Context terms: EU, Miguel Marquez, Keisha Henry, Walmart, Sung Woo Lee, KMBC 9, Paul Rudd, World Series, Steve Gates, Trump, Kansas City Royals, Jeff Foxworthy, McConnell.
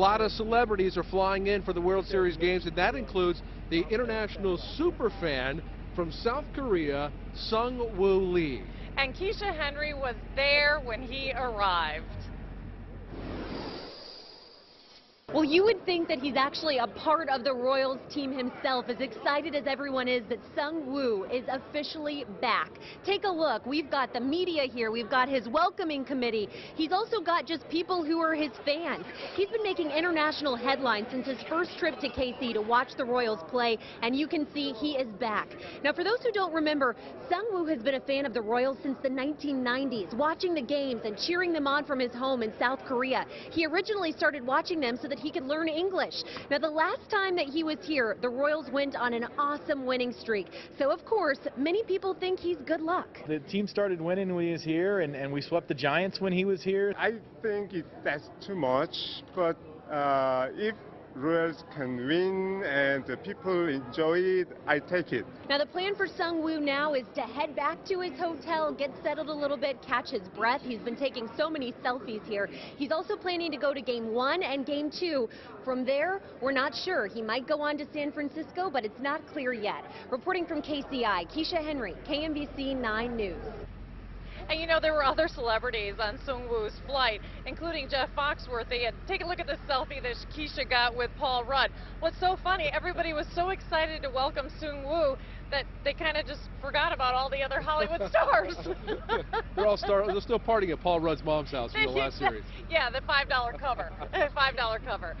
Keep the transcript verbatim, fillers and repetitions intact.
lot of celebrities are flying in for the World Series games, and that includes the international superfan from South Korea, Sung Woo Lee. And Keisha Henry was there when he arrived. Well, you would think that he's actually a part of the Royals team himself, as excited as everyone is that Sung Woo is officially back. Take a look. We've got the media here. We've got his welcoming committee. He's also got just people who are his fans. He's been making international headlines since his first trip to K C to watch the Royals play, and you can see he is back. Now, for those who don't remember, Sung Woo has been a fan of the Royals since the nineteen nineties, watching the games and cheering them on from his home in South Korea. He originally started watching them so that he could learn English. Now, the last time that he was here, the Royals went on an awesome winning streak. So, of course, many people think he's good luck. The team started winning when he was here, and, and we swept the Giants when he was here. I think it, that's too much, but uh, if Royals can win and the people enjoy it, I take it. Now, the plan for Sung Woo now is to head back to his hotel, get settled a little bit, catch his breath. He's been taking so many selfies here. He's also planning to go to game one and game two. From there, we're not sure. He might go on to San Francisco, but it's not clear yet. Reporting from K C I, Keisha Henry, K M B C nine News. And you know, there were other celebrities on Sung Woo's flight, including Jeff Foxworthy. And take a look at this selfie that Keisha got with Paul Rudd. What's so funny, everybody was so excited to welcome Sung Woo that they kind of just forgot about all the other Hollywood stars. They're all star they're still partying at Paul Rudd's mom's house from the last series. Yeah, the five dollar cover, five dollar cover.